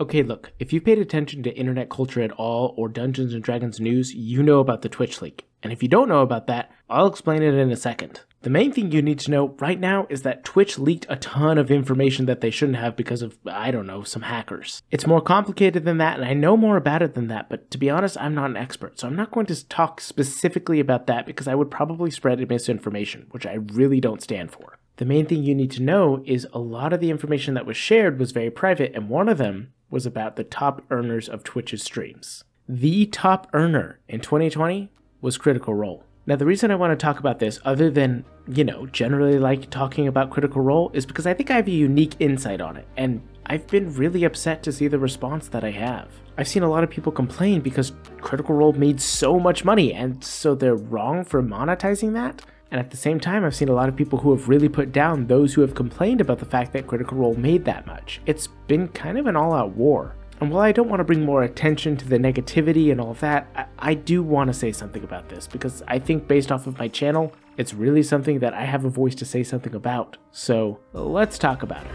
Okay, look, if you've paid attention to internet culture at all or Dungeons & Dragons news, you know about the Twitch leak. And if you don't know about that, I'll explain it in a second. The main thing you need to know right now is that Twitch leaked a ton of information that they shouldn't have because of, I don't know, some hackers. It's more complicated than that, and I know more about it than that, but to be honest, I'm not an expert, so I'm not going to talk specifically about that because I would probably spread misinformation, which I really don't stand for. The main thing you need to know is a lot of the information that was shared was very private, and one of them was about the top earners of Twitch's streams. The top earner in 2020 was Critical Role. Now, the reason I want to talk about this, other than, you know, generally like talking about Critical Role, is because I think I have a unique insight on it, and I've been really upset to see the response that I have. I've seen a lot of people complain because Critical Role made so much money, and so they're wrong for monetizing that. And at the same time, I've seen a lot of people who have really put down those who have complained about the fact that Critical Role made that much. It's been kind of an all-out war. And while I don't want to bring more attention to the negativity and all that, I do want to say something about this, because I think based off of my channel, it's really something that I have a voice to say something about. So let's talk about it.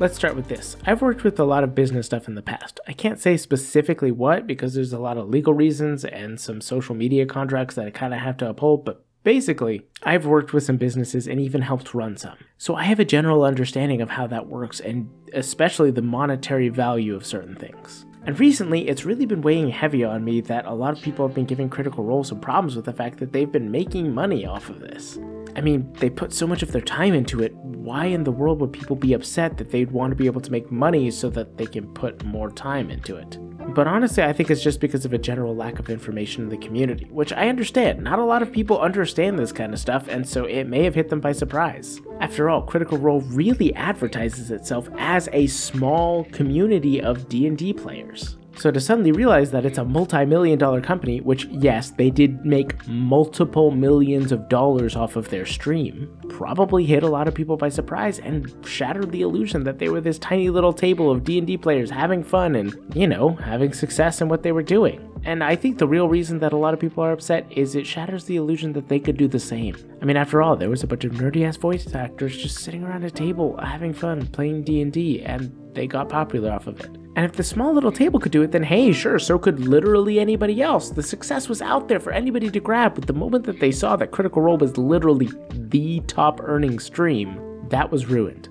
Let's start with this. I've worked with a lot of business stuff in the past. I can't say specifically what, because there's a lot of legal reasons and some social media contracts that I kind of have to uphold, but basically, I've worked with some businesses and even helped run some. So I have a general understanding of how that works, and especially the monetary value of certain things. And recently, it's really been weighing heavy on me that a lot of people have been giving Critical Role some problems with the fact that they've been making money off of this. I mean, they put so much of their time into it, why in the world would people be upset that they'd want to be able to make money so that they can put more time into it? But honestly, I think it's just because of a general lack of information in the community, which I understand. Not a lot of people understand this kind of stuff, and so it may have hit them by surprise. After all, Critical Role really advertises itself as a small community of D&D players. So to suddenly realize that it's a multi-million-dollar company, which yes, they did make multiple millions of dollars off of their stream, probably hit a lot of people by surprise and shattered the illusion that they were this tiny little table of D&D players having fun and, you know, having success in what they were doing. And I think the real reason that a lot of people are upset is it shatters the illusion that they could do the same. I mean, after all, there was a bunch of nerdy-ass voice actors just sitting around a table having fun playing D&D, and they got popular off of it. And if the small little table could do it, then hey, sure, so could literally anybody else. The success was out there for anybody to grab, but the moment that they saw that Critical Role was literally the top earning stream, that was ruined.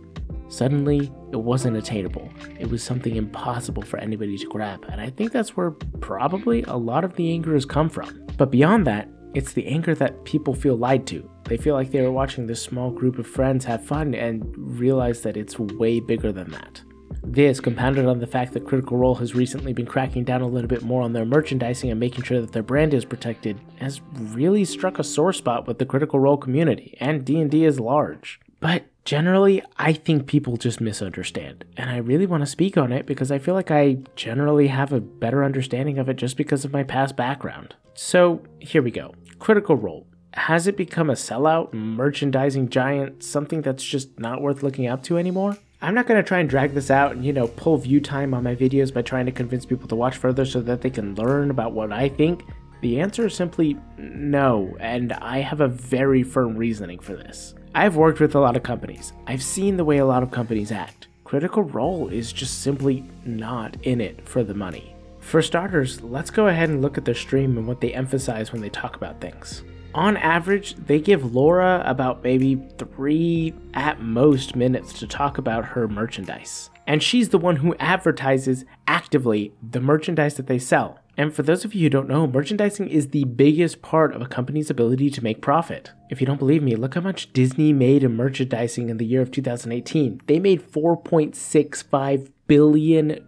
Suddenly, it wasn't attainable. It was something impossible for anybody to grab, and I think that's where probably a lot of the anger has come from. But beyond that, it's the anger that people feel lied to. They feel like they were watching this small group of friends have fun and realize that it's way bigger than that. This, compounded on the fact that Critical Role has recently been cracking down a little bit more on their merchandising and making sure that their brand is protected, has really struck a sore spot with the Critical Role community and D&D as large. But generally, I think people just misunderstand, and I really want to speak on it because I feel like I generally have a better understanding of it just because of my past background. So here we go. Critical Role. Has it become a sellout, merchandising giant, something that's just not worth looking up to anymore? I'm not going to try and drag this out and, you know, pull view time on my videos by trying to convince people to watch further so that they can learn about what I think. The answer is simply no, and I have a very firm reasoning for this. I've worked with a lot of companies. I've seen the way a lot of companies act. Critical Role is just simply not in it for the money. For starters, let's go ahead and look at their stream and what they emphasize when they talk about things. On average, they give Laura about maybe 3 at most minutes to talk about her merchandise. And she's the one who advertises actively the merchandise that they sell. And for those of you who don't know, merchandising is the biggest part of a company's ability to make profit. If you don't believe me, look how much Disney made in merchandising in the year of 2018. They made $4.65 billion.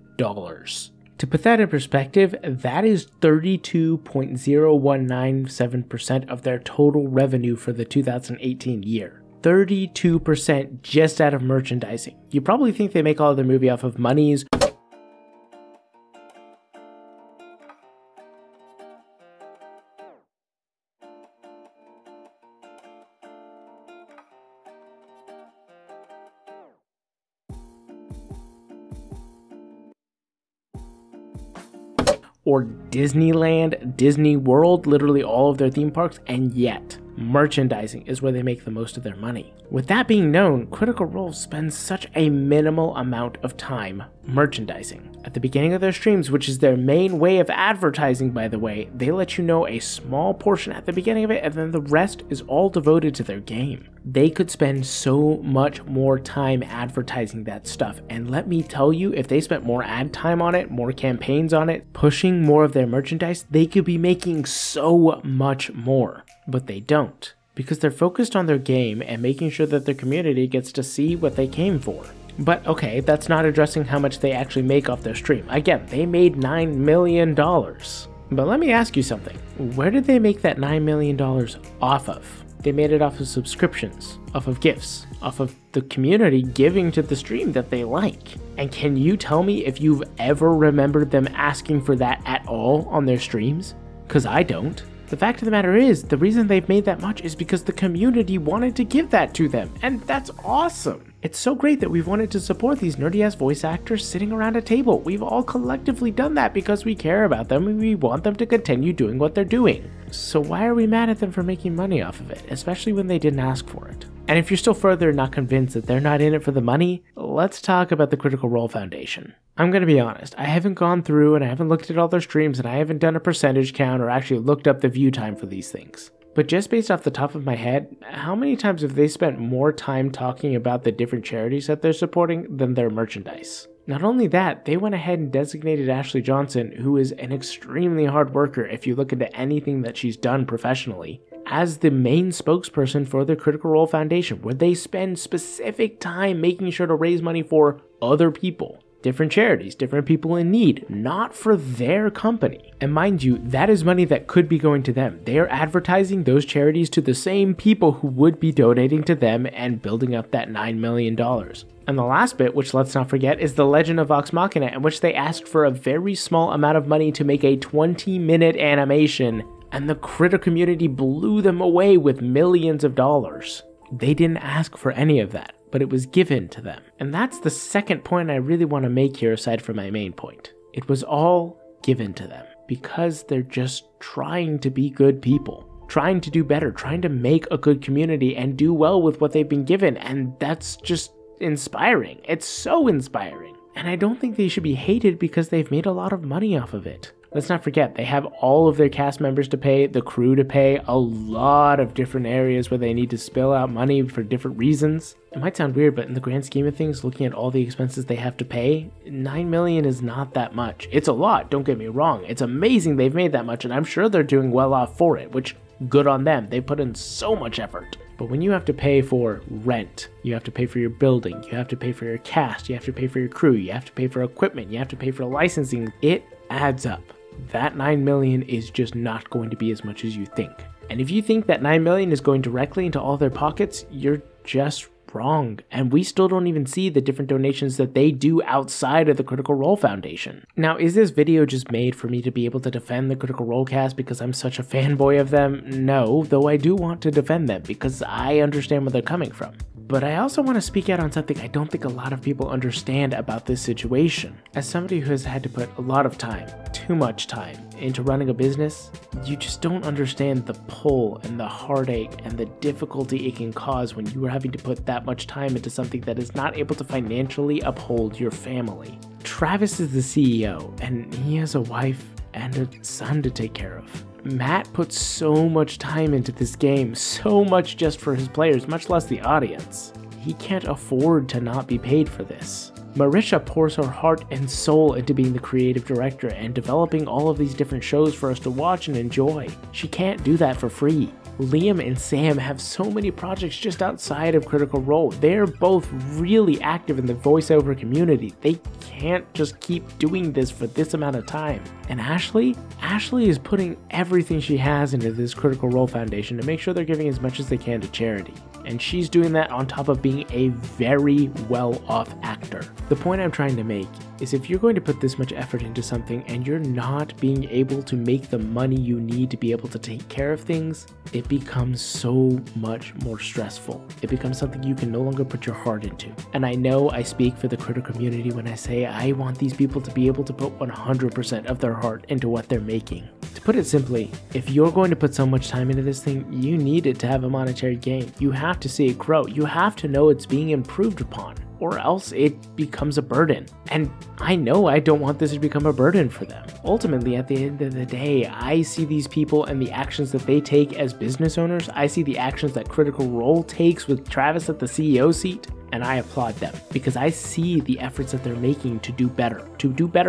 To put that in perspective, that is 32.0197% of their total revenue for the 2018 year. 32% just out of merchandising. You probably think they make all of their movie off of monies, or Disneyland, Disney World, literally all of their theme parks, and yet Merchandising is where they make the most of their money. With that being known, Critical Role spends such a minimal amount of time merchandising. At the beginning of their streams, which is their main way of advertising, by the way, they let you know a small portion at the beginning of it, and then the rest is all devoted to their game. They could spend so much more time advertising that stuff, and let me tell you, if they spent more ad time on it, more campaigns on it, pushing more of their merchandise, they could be making so much more. But they don't, because they're focused on their game and making sure that their community gets to see what they came for. But okay, that's not addressing how much they actually make off their stream. Again, they made $9 million. But let me ask you something. Where did they make that $9 million off of? They made it off of subscriptions, off of gifts, off of the community giving to the stream that they like. And can you tell me if you've ever remembered them asking for that at all on their streams? Because I don't. The fact of the matter is, the reason they've made that much is because the community wanted to give that to them, and that's awesome! It's so great that we've wanted to support these nerdy-ass voice actors sitting around a table. We've all collectively done that because we care about them and we want them to continue doing what they're doing. So why are we mad at them for making money off of it, especially when they didn't ask for it? And if you're still further not convinced that they're not in it for the money, let's talk about the Critical Role Foundation. I'm gonna be honest, I haven't gone through and I haven't looked at all their streams and I haven't done a percentage count or actually looked up the view time for these things. But just based off the top of my head, how many times have they spent more time talking about the different charities that they're supporting than their merchandise? Not only that, they went ahead and designated Ashley Johnson, who is an extremely hard worker if you look into anything that she's done professionally, as the main spokesperson for the Critical Role Foundation, where they spend specific time making sure to raise money for other people. Different charities, different people in need, not for their company. And mind you, that is money that could be going to them. They are advertising those charities to the same people who would be donating to them and building up that $9 million. And the last bit, which let's not forget, is The Legend of Vox Machina, in which they asked for a very small amount of money to make a 20-minute animation, and the Critter community blew them away with millions of dollars. They didn't ask for any of that, but it was given to them. And that's the second point I really want to make here aside from my main point. It was all given to them because they're just trying to be good people, trying to do better, trying to make a good community and do well with what they've been given. And that's just inspiring. It's so inspiring. And I don't think they should be hated because they've made a lot of money off of it. Let's not forget, they have all of their cast members to pay, the crew to pay, a lot of different areas where they need to spill out money for different reasons. It might sound weird, but in the grand scheme of things, looking at all the expenses they have to pay, $9 million is not that much. It's a lot, don't get me wrong. It's amazing they've made that much, and I'm sure they're doing well off for it, which, good on them. They put in so much effort. But when you have to pay for rent, you have to pay for your building, you have to pay for your cast, you have to pay for your crew, you have to pay for equipment, you have to pay for licensing, it adds up. That $9 million is just not going to be as much as you think. And if you think that $9 million is going directly into all their pockets, you're just wrong. And we still don't even see the different donations that they do outside of the Critical Role Foundation. Now, is this video just made for me to be able to defend the Critical Role cast because I'm such a fanboy of them? No, though I do want to defend them because I understand where they're coming from. But I also want to speak out on something I don't think a lot of people understand about this situation. As somebody who has had to put a lot of time, too much time, into running a business, you just don't understand the pull and the heartache and the difficulty it can cause when you are having to put that much time into something that is not able to financially uphold your family. Travis is the CEO, and he has a wife and a son to take care of. Matt puts so much time into this game, so much just for his players, much less the audience. He can't afford to not be paid for this. Marisha pours her heart and soul into being the creative director and developing all of these different shows for us to watch and enjoy. She can't do that for free. Liam and Sam have so many projects just outside of Critical Role. They're both really active in the voiceover community. They can't just keep doing this for this amount of time. And Ashley is putting everything she has into this Critical Role Foundation to make sure they're giving as much as they can to charity. And she's doing that on top of being a very well-off actor. The point I'm trying to make is if you're going to put this much effort into something and you're not being able to make the money you need to be able to take care of things, it it becomes so much more stressful. It becomes something you can no longer put your heart into. And I know I speak for the Critter community when I say I want these people to be able to put 100% of their heart into what they're making. To put it simply, if you're going to put so much time into this thing, you need it to have a monetary gain. You have to see it grow. You have to know it's being improved upon, or else it becomes a burden. And I know I don't want this to become a burden for them. Ultimately, at the end of the day, I see these people and the actions that they take as business owners. I see the actions that Critical Role takes with Travis at the CEO seat, and I applaud them because I see the efforts that they're making to do better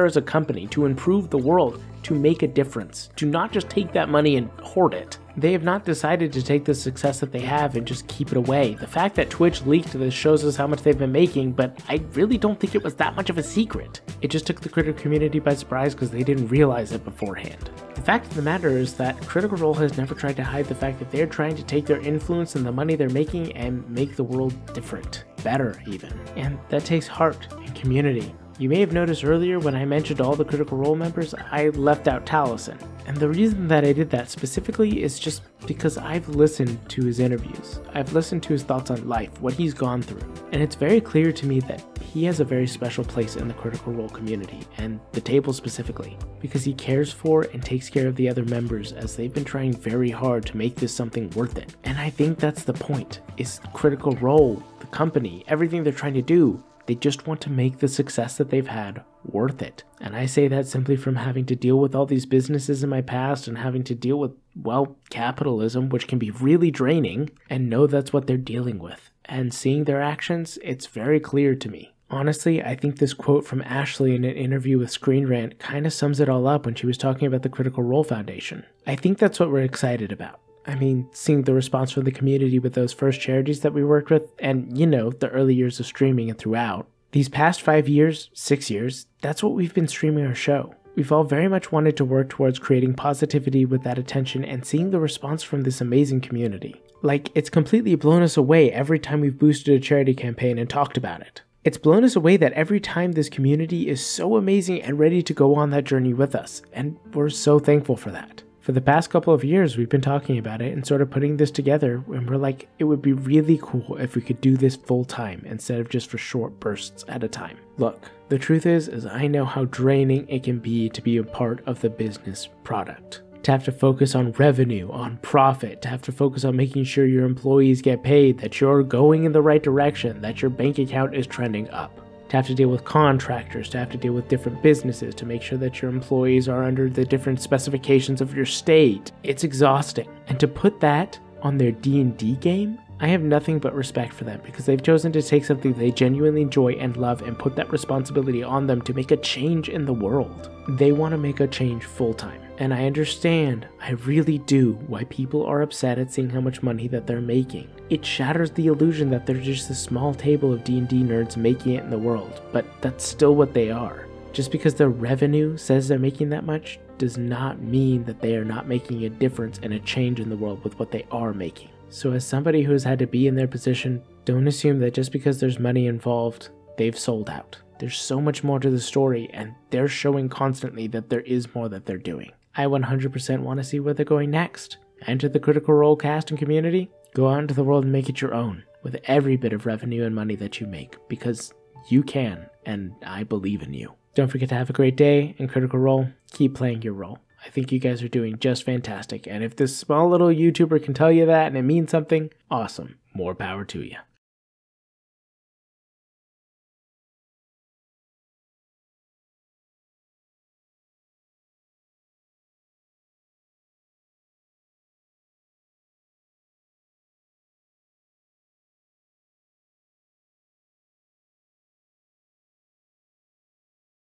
as a company, to improve the world, to make a difference, to not just take that money and hoard it. They have not decided to take the success that they have and just keep it away. The fact that Twitch leaked this shows us how much they've been making, but I really don't think it was that much of a secret. It just took the Critter community by surprise because they didn't realize it beforehand. The fact of the matter is that Critical Role has never tried to hide the fact that they're trying to take their influence and the money they're making and make the world different, better even. And that takes heart and community. You may have noticed earlier when I mentioned all the Critical Role members, I left out Taliesin. And the reason that I did that specifically is just because I've listened to his interviews. I've listened to his thoughts on life, what he's gone through. And it's very clear to me that he has a very special place in the Critical Role community and the table specifically, because he cares for and takes care of the other members as they've been trying very hard to make this something worth it. And I think that's the point, is Critical Role, the company, everything they're trying to do, they just want to make the success that they've had worth it. And I say that simply from having to deal with all these businesses in my past and having to deal with, well, capitalism, which can be really draining, and know that's what they're dealing with. And seeing their actions, it's very clear to me. Honestly, I think this quote from Ashley in an interview with Screen Rant kind of sums it all up when she was talking about the Critical Role Foundation. I think that's what we're excited about. I mean, seeing the response from the community with those first charities that we worked with, and, you know, the early years of streaming and throughout. These past 5 years, 6 years, that's what we've been streaming our show. We've all very much wanted to work towards creating positivity with that attention and seeing the response from this amazing community. Like, it's completely blown us away every time we've boosted a charity campaign and talked about it. It's blown us away that every time this community is so amazing and ready to go on that journey with us, and we're so thankful for that. For the past couple of years, we've been talking about it and sort of putting this together, and we're like, it would be really cool if we could do this full time instead of just for short bursts at a time. Look, the truth is I know how draining it can be to be a part of the business product. To have to focus on revenue, on profit, to have to focus on making sure your employees get paid, that you're going in the right direction, that your bank account is trending up. To have to deal with contractors, to have to deal with different businesses, to make sure that your employees are under the different specifications of your state. It's exhausting. And to put that on their D&D game, I have nothing but respect for them because they've chosen to take something they genuinely enjoy and love and put that responsibility on them to make a change in the world. They want to make a change full time. And I understand, I really do, why people are upset at seeing how much money that they're making. It shatters the illusion that they're just a small table of D&D nerds making it in the world, but that's still what they are. Just because their revenue says they're making that much does not mean that they are not making a difference and a change in the world with what they are making. So as somebody who has had to be in their position, don't assume that just because there's money involved, they've sold out. There's so much more to the story, and they're showing constantly that there is more that they're doing. I 100% want to see where they're going next. Enter the Critical Role cast and community, go out into the world and make it your own, with every bit of revenue and money that you make, because you can, and I believe in you. Don't forget to have a great day, and Critical Role, keep playing your role. I think you guys are doing just fantastic, and if this small little YouTuber can tell you that and it means something, awesome. More power to you.